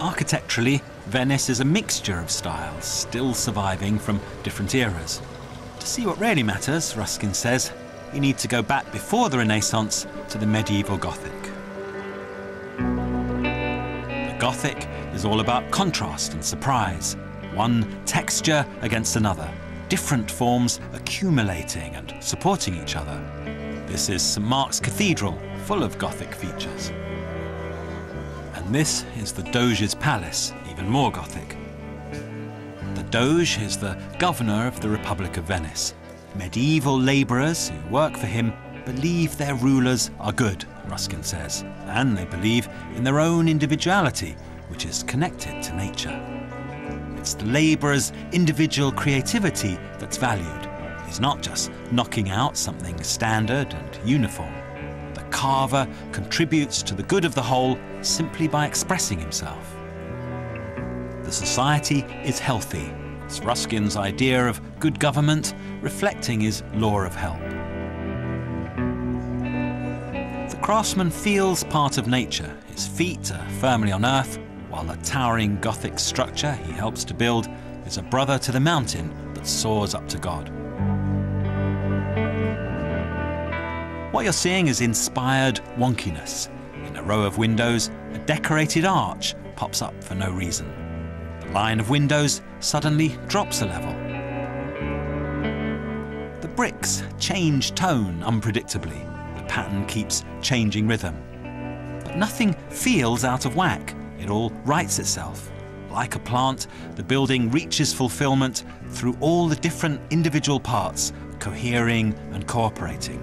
Architecturally, Venice is a mixture of styles still surviving from different eras. To see what really matters, Ruskin says, you need to go back before the Renaissance to the medieval Gothic. The Gothic is all about contrast and surprise, one texture against another, different forms accumulating and supporting each other. This is St Mark's Cathedral, full of Gothic features. And this is the Doge's Palace, even more Gothic. The Doge is the governor of the Republic of Venice. Medieval labourers who work for him believe their rulers are good, Ruskin says, and they believe in their own individuality, which is connected to nature. It's the labourer's individual creativity that's valued. It's not just knocking out something standard and uniform. The carver contributes to the good of the whole simply by expressing himself. The society is healthy. It's Ruskin's idea of good government, reflecting his law of help. The craftsman feels part of nature. His feet are firmly on earth, while the towering Gothic structure he helps to build is a brother to the mountain that soars up to God. What you're seeing is inspired wonkiness. In a row of windows, a decorated arch pops up for no reason. The line of windows suddenly drops a level. The bricks change tone unpredictably. The pattern keeps changing rhythm. But nothing feels out of whack. It all rights itself. Like a plant, the building reaches fulfilment through all the different individual parts, cohering and cooperating.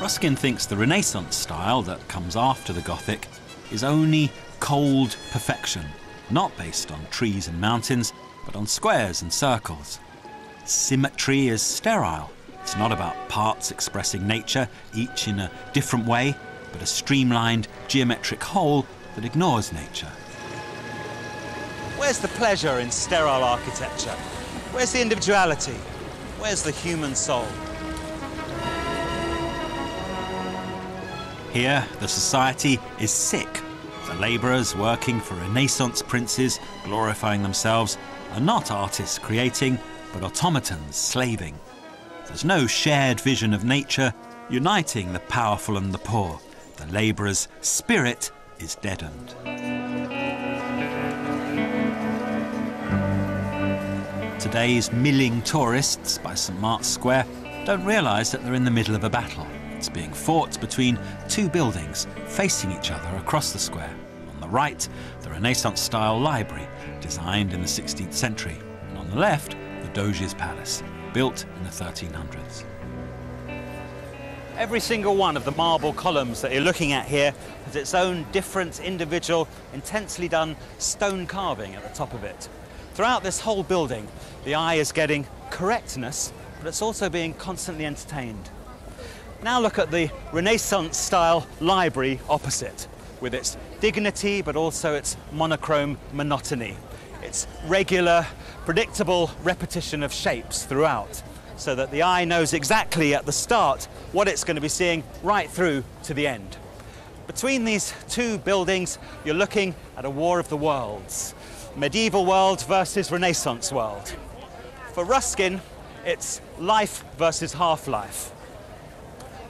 Ruskin thinks the Renaissance style that comes after the Gothic is only cold perfection, not based on trees and mountains, but on squares and circles. Symmetry is sterile. It's not about parts expressing nature, each in a different way, but a streamlined geometric whole that ignores nature. Where's the pleasure in sterile architecture? Where's the individuality? Where's the human soul? Here, the society is sick. The labourers working for Renaissance princes, glorifying themselves, are not artists creating, but automatons slaving. There's no shared vision of nature uniting the powerful and the poor. The labourer's spirit is deadened. Today's milling tourists by St Mark's Square don't realise that they're in the middle of a battle. It's being fought between two buildings facing each other across the square. On the right, the Renaissance-style library, designed in the 16th century, and on the left, the Doge's Palace, built in the 1300s. Every single one of the marble columns that you're looking at here has its own different, individual, intensely done stone carving at the top of it. Throughout this whole building, the eye is getting correctness, but it's also being constantly entertained. Now look at the Renaissance-style library opposite, with its dignity, but also its monochrome monotony. It's regular, predictable repetition of shapes throughout, so that the eye knows exactly at the start what it's going to be seeing right through to the end. Between these two buildings, you're looking at a war of the worlds. Medieval world versus Renaissance world. For Ruskin, it's life versus half-life.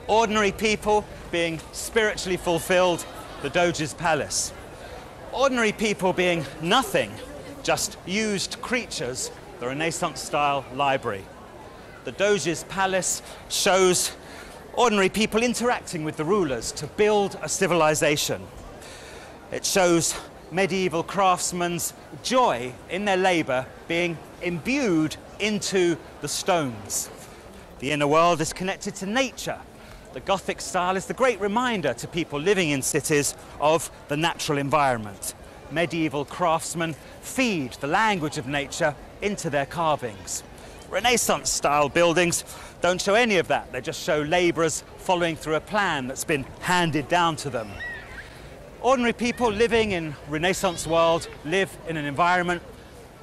Ordinary people being spiritually fulfilled, the Doge's Palace. Ordinary people being nothing, just used creatures, the Renaissance-style library. The Doge's Palace shows ordinary people interacting with the rulers to build a civilization. It shows medieval craftsmen's joy in their labor being imbued into the stones. The inner world is connected to nature. The Gothic style is the great reminder to people living in cities of the natural environment. Medieval craftsmen feed the language of nature into their carvings. Renaissance-style buildings don't show any of that. They just show labourers following through a plan that's been handed down to them. Ordinary people living in Renaissance world live in an environment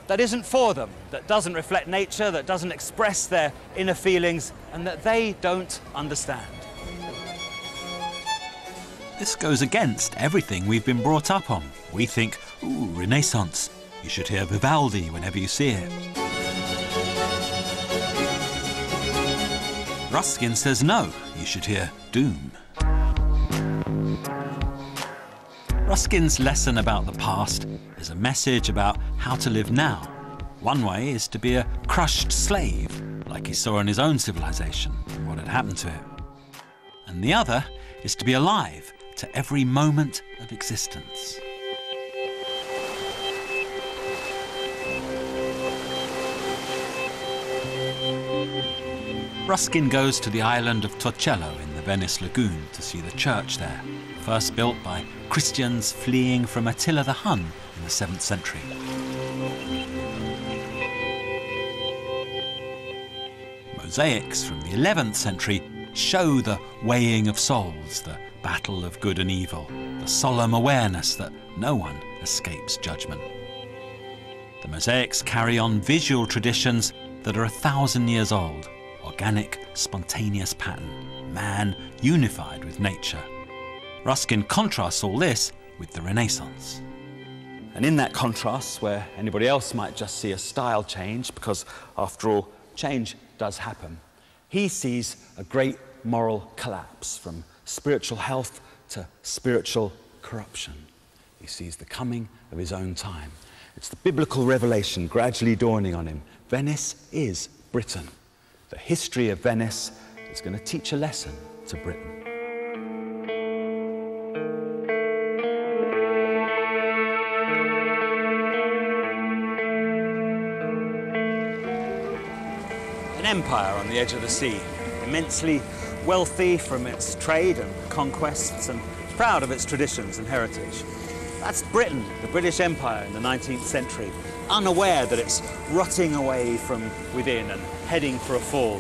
that isn't for them, that doesn't reflect nature, that doesn't express their inner feelings, and that they don't understand. This goes against everything we've been brought up on. We think, ooh, Renaissance. You should hear Vivaldi whenever you see it. Ruskin says no, you should hear doom. Ruskin's lesson about the past is a message about how to live now. One way is to be a crushed slave, like he saw in his own civilization and what had happened to him. And the other is to be alive to every moment of existence. Ruskin goes to the island of Torcello in the Venice Lagoon to see the church there, first built by Christians fleeing from Attila the Hun in the 7th century. Mosaics from the 11th century show the weighing of souls, the battle of good and evil, the solemn awareness that no one escapes judgment. The mosaics carry on visual traditions that are 1,000 years old. Organic, spontaneous pattern, man unified with nature. Ruskin contrasts all this with the Renaissance. And in that contrast, where anybody else might just see a style change, because after all, change does happen, he sees a great moral collapse from spiritual health to spiritual corruption. He sees the coming of his own time. It's the biblical revelation gradually dawning on him. Venice is Britain. The history of Venice is going to teach a lesson to Britain. An empire on the edge of the sea, immensely wealthy from its trade and conquests and proud of its traditions and heritage. That's Britain, the British Empire in the 19th century, unaware that it's rotting away from within and heading for a fall.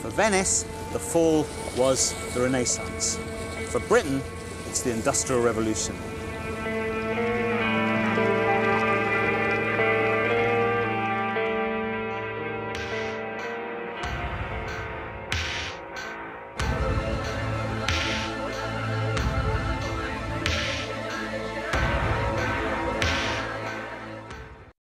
For Venice, the fall was the Renaissance. For Britain, it's the Industrial Revolution.